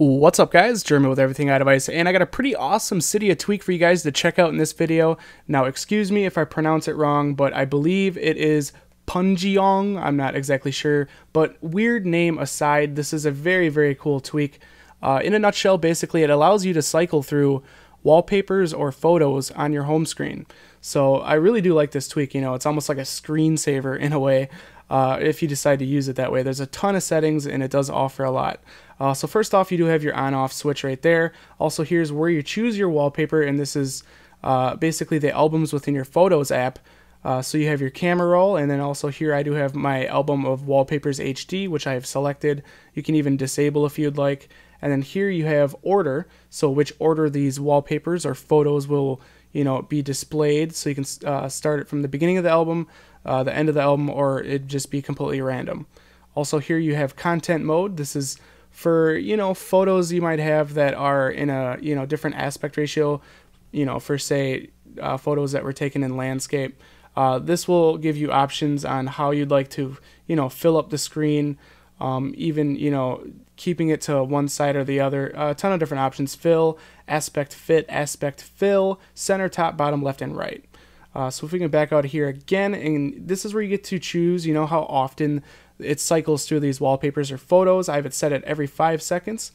What's up guys, Jeremy with Everything iDevice, and I got a pretty awesome Cydia tweak for you guys to check out in this video. Now excuse me if I pronounce it wrong, but I believe it is Punggyeong, I'm not exactly sure, but weird name aside, this is a very, very cool tweak. In a nutshell, basically it allows you to cycle through wallpapers or photos on your home screen. So I really do like this tweak, you know, it's almost like a screensaver in a way. If you decide to use it that way. There's a ton of settings and it does offer a lot. So first off, you do have your on-off switch right there. Also, here's where you choose your wallpaper, and this is basically the albums within your Photos app. So you have your camera roll, and then also here I do have my album of wallpapers HD, which I have selected. You can even disable if you'd like. And then here you have order, so which order these wallpapers or photos will, you know, be displayed. So you can start it from the beginning of the album, the end of the album, or it'd just be completely random. Also here you have content mode. This is for, you know, photos you might have that are in a, you know, different aspect ratio, you know, for say photos that were taken in landscape. This will give you options on how you'd like to, you know, fill up the screen, even, you know, keeping it to one side or the other. A ton of different options: fill, aspect fit, aspect fill, center, top, bottom, left, and right. So if we can back out here again, and this is where you get to choose, you know, how often it cycles through these wallpapers or photos. I have it set at every 5 seconds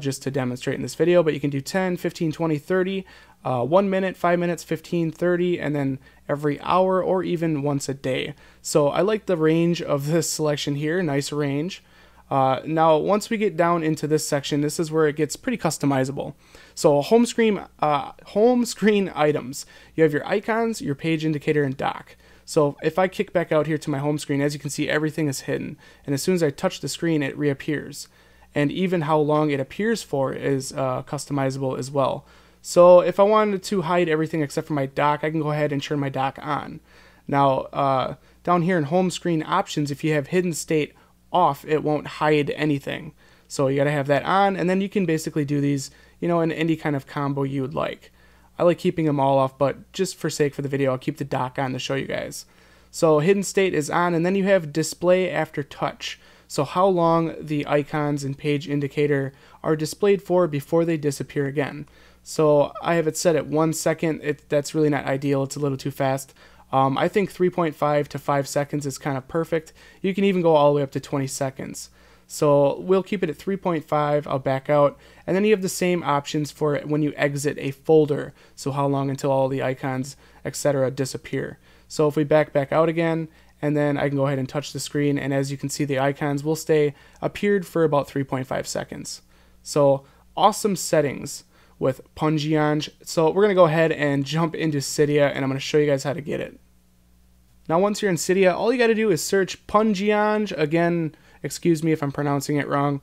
just to demonstrate in this video, but you can do 10, 15, 20, 30, 1 minute, 5 minutes, 15, 30, and then every hour or even once a day. So I like the range of this selection here, nice range. Now once we get down into this section, this is where it gets pretty customizable. So home screen items, you have your icons, your page indicator, and dock. So if I kick back out here to my home screen, as you can see, everything is hidden, and as soon as I touch the screen it reappears, and even how long it appears for is customizable as well. So if I wanted to hide everything except for my dock, I can go ahead and turn my dock on. Now down here in home screen options, if you have hidden state off, it won't hide anything, so you gotta have that on. And then you can basically do these, you know, in any kind of combo you would like. I like keeping them all off, but just for sake for the video I'll keep the dock on to show you guys. So hidden state is on, and then you have display after touch, so how long the icons and page indicator are displayed for before they disappear again. So I have it set at 1 second. That's really not ideal, it's a little too fast. I think 3.5 to 5 seconds is kind of perfect. You can even go all the way up to 20 seconds. So we'll keep it at 3.5, I'll back out. And then you have the same options for when you exit a folder. So how long until all the icons, etc. disappear. So if we back out again, and then I can go ahead and touch the screen, and as you can see the icons will stay appeared for about 3.5 seconds. So awesome settings with Punggyeong. So we're going to go ahead and jump into Cydia, and I'm going to show you guys how to get it. Now once you're in Cydia, all you got to do is search Punggyeong. Again, excuse me if I'm pronouncing it wrong.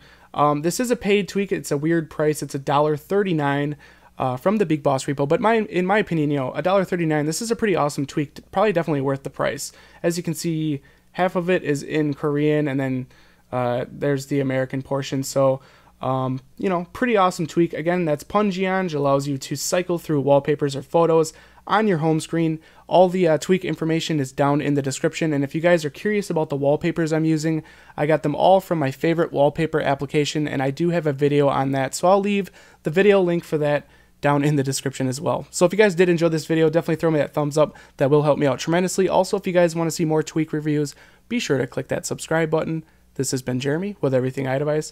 This is a paid tweak, it's a weird price, it's $1.39 from the Big Boss Repo, but in my opinion, you know, $1.39, this is a pretty awesome tweak, probably definitely worth the price. As you can see, half of it is in Korean, and then there's the American portion, so you know, pretty awesome tweak. Again, that's Punggyeong, allows you to cycle through wallpapers or photos on your home screen. All the tweak information is down in the description, and if you guys are curious about the wallpapers I'm using, I got them all from my favorite wallpaper application, and I do have a video on that, so I'll leave the video link for that down in the description as well. So if you guys did enjoy this video, definitely throw me that thumbs up, that will help me out tremendously. Also, if you guys want to see more tweak reviews, be sure to click that subscribe button. This has been Jeremy with Everything iDevice,